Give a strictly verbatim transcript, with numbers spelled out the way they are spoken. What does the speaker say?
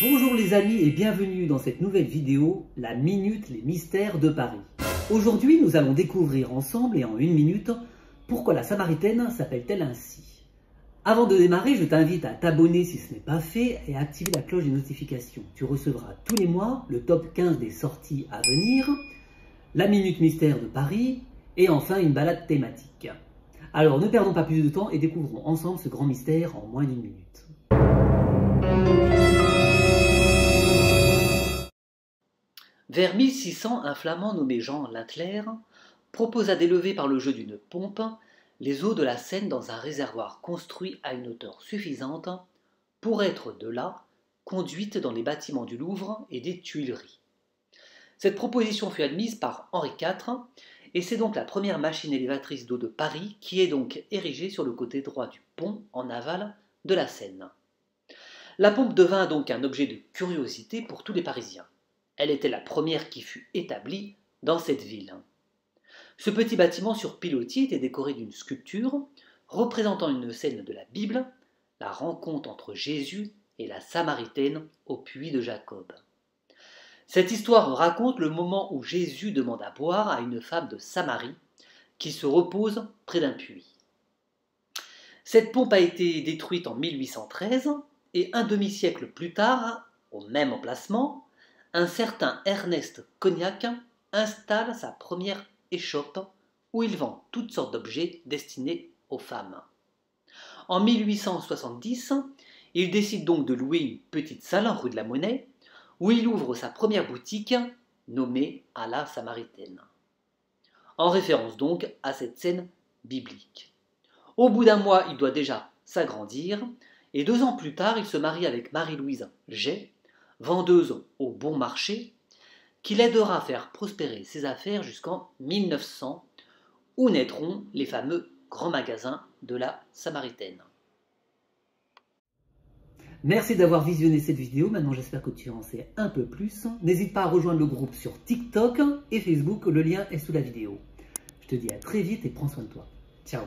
Bonjour les amis et bienvenue dans cette nouvelle vidéo, la Minute les Mystères de Paris. Aujourd'hui, nous allons découvrir ensemble et en une minute pourquoi la Samaritaine s'appelle-t-elle ainsi. Avant de démarrer, je t'invite à t'abonner si ce n'est pas fait et à activer la cloche des notifications. Tu recevras tous les mois le top quinze des sorties à venir, la Minute Mystère de Paris et enfin une balade thématique. Alors ne perdons pas plus de temps et découvrons ensemble ce grand mystère en moins d'une minute. Vers mille six cents, un Flamand nommé Jean Lintlaer proposa d'élever par le jeu d'une pompe les eaux de la Seine dans un réservoir construit à une hauteur suffisante pour être de là conduites dans les bâtiments du Louvre et des Tuileries. Cette proposition fut admise par Henri quatre et c'est donc la première machine élévatrice d'eau de Paris qui est donc érigée sur le côté droit du pont en aval de la Seine. La pompe devint donc un objet de curiosité pour tous les Parisiens. Elle était la première qui fut établie dans cette ville. Ce petit bâtiment sur pilotis était décoré d'une sculpture représentant une scène de la Bible, la rencontre entre Jésus et la Samaritaine au puits de Jacob. Cette histoire raconte le moment où Jésus demande à boire à une femme de Samarie qui se repose près d'un puits. Cette pompe a été détruite en mille huit cent treize et un demi-siècle plus tard, au même emplacement, un certain Ernest Cognacq installe sa première échoppe où il vend toutes sortes d'objets destinés aux femmes. En mille huit cent soixante-dix, il décide donc de louer une petite salle en rue de la Monnaie où il ouvre sa première boutique nommée à la Samaritaine, en référence donc à cette scène biblique. Au bout d'un mois, il doit déjà s'agrandir et deux ans plus tard, il se marie avec Marie-Louise J, vendeuse au bon marché, qui l'aidera à faire prospérer ses affaires jusqu'en mille neuf cents, où naîtront les fameux grands magasins de la Samaritaine. Merci d'avoir visionné cette vidéo, maintenant j'espère que tu en sais un peu plus. N'hésite pas à rejoindre le groupe sur TikTok et Facebook, le lien est sous la vidéo. Je te dis à très vite et prends soin de toi. Ciao.